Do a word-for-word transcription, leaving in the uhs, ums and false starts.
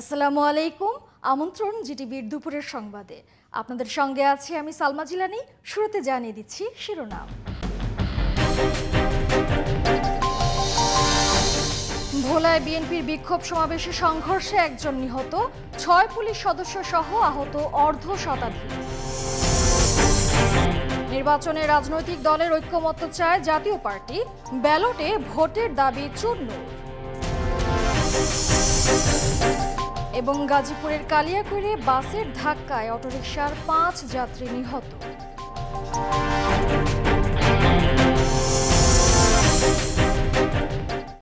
আসসালামু আলাইকুম আমন্ত্রণ জিটিভির দুপুরের সংবাদে আপনাদের সঙ্গে আছি আমি সালমা জিলানি শুরুতে জানিয়ে দিচ্ছি শিরোনাম ভোলায় বিএনপির বিক্ষোভ সমাবেশে সংঘর্ষে একজন নিহত ছয় পুলিশ সদস্য সহ আহত অর্ধ শতাধিক নির্বাচনে রাজনৈতিক দলের ঐক্যমত্য চায় জাতীয় পার্টি ব্যালটে ভোটের দাবি চূর্ণ এবং গাজীপুরের কালিয়াকৈরে বাসের ধাক্কায় অটোরিকশার পাঁচ যাত্রী নিহত।